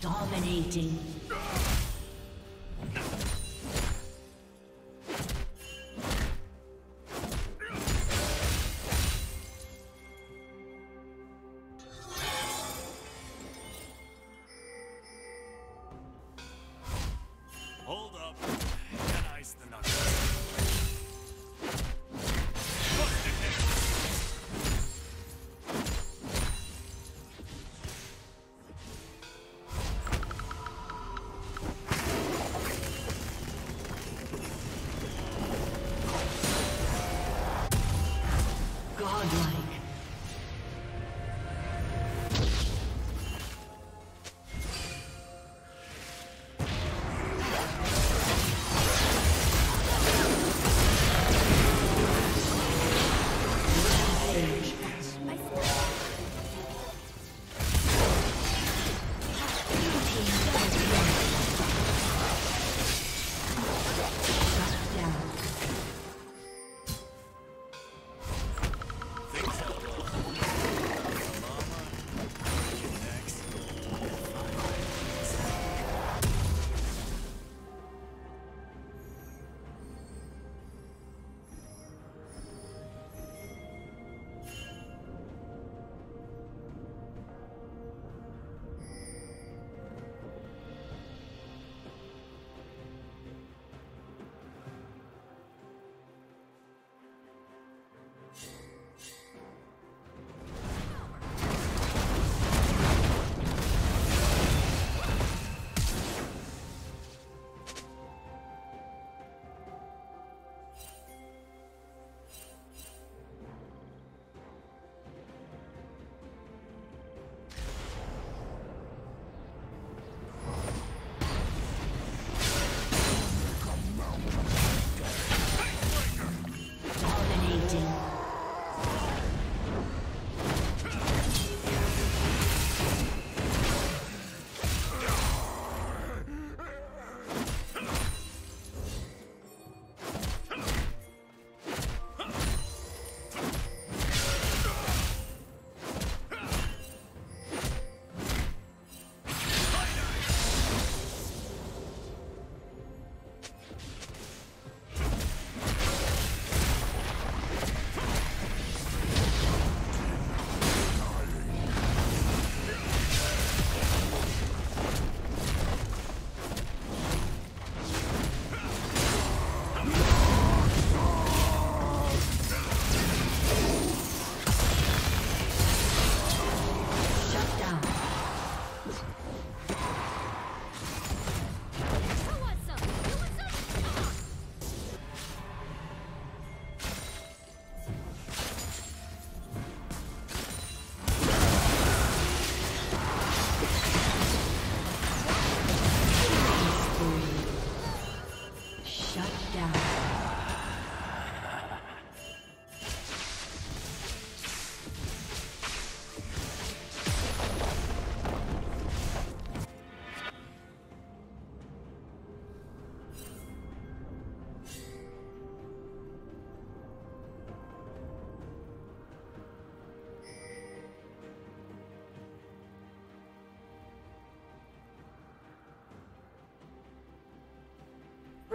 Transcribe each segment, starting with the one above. Dominating. godlike.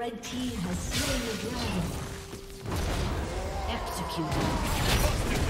Red team has slain the dragon. Executed.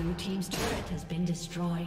Blue team's turret has been destroyed.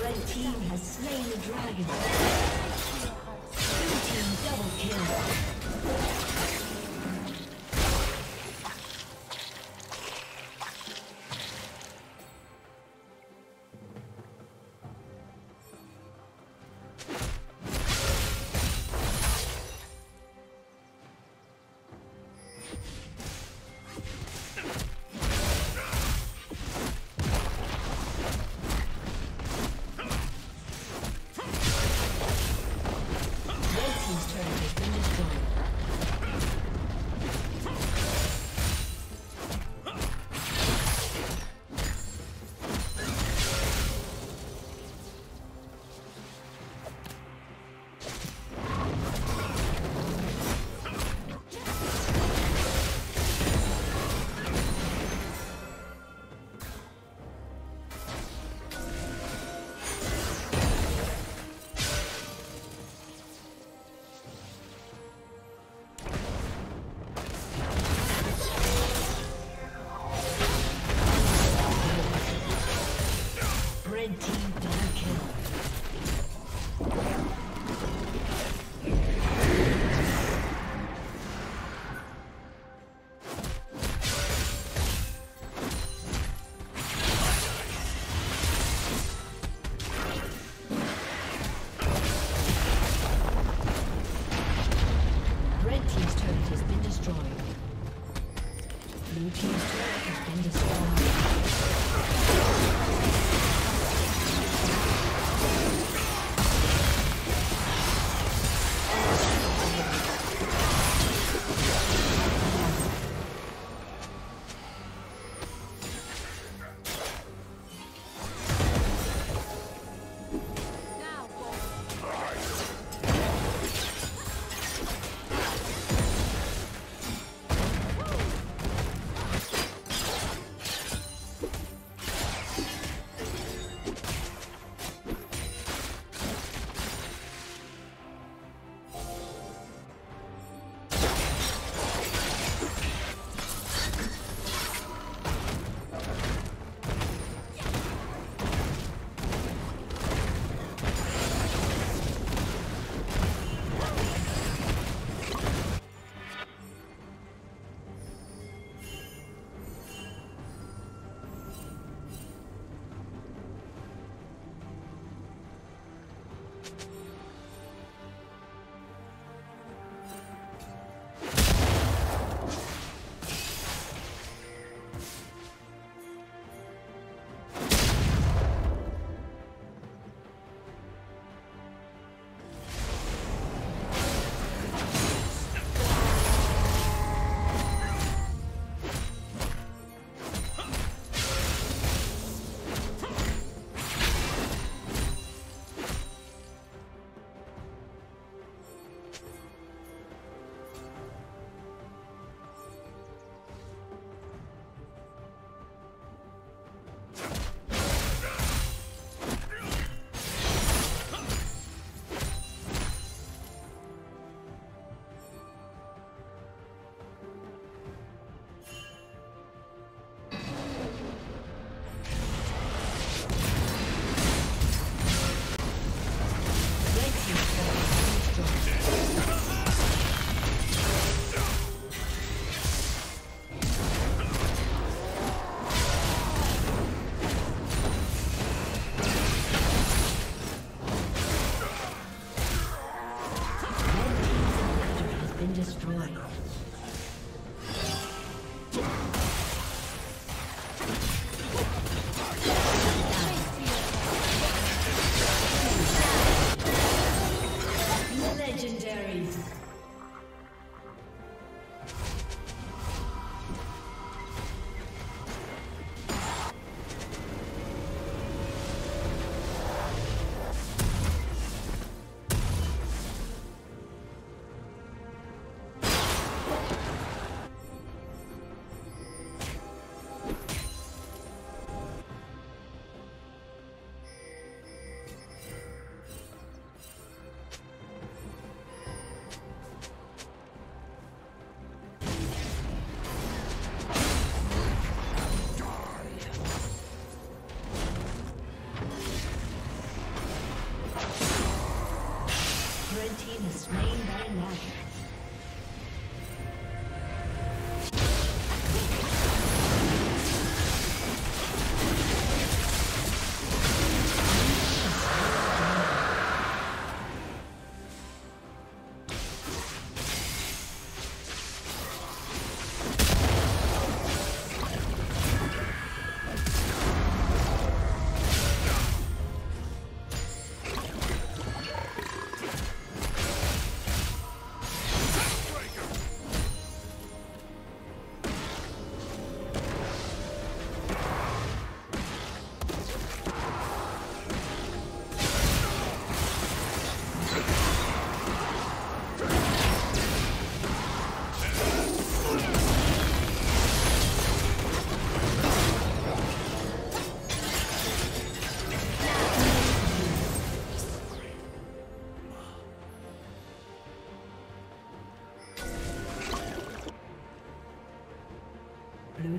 Red team's turret has been destroyed. Blue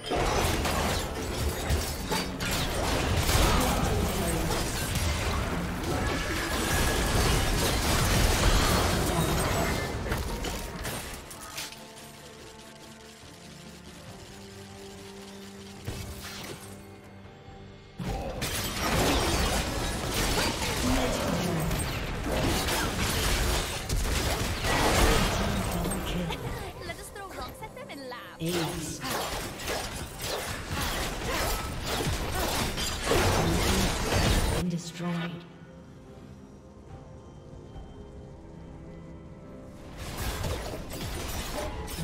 Blue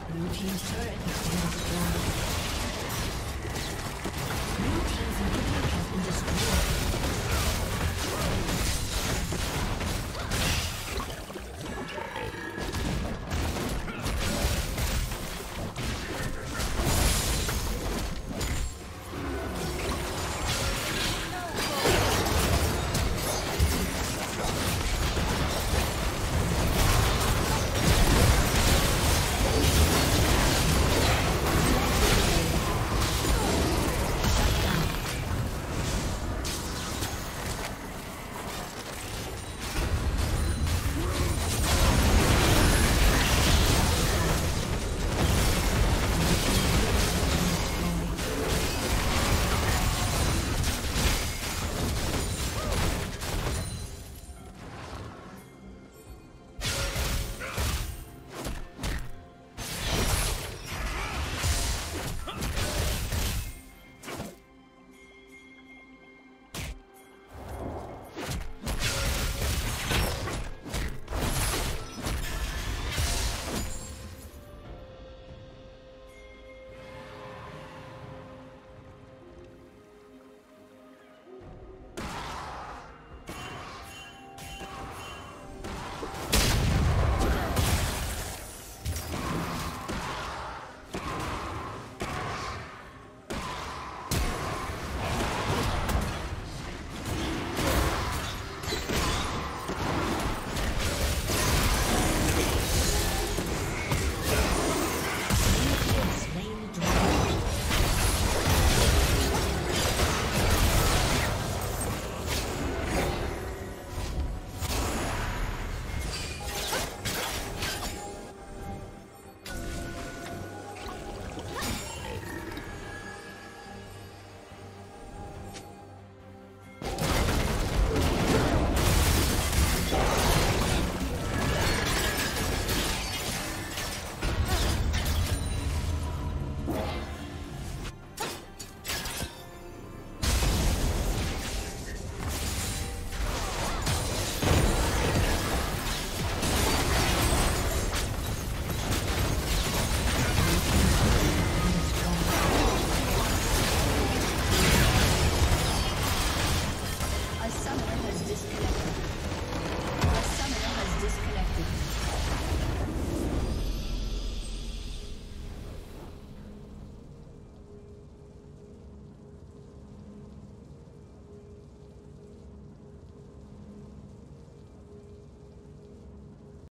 Blue team's turret has been destroyed.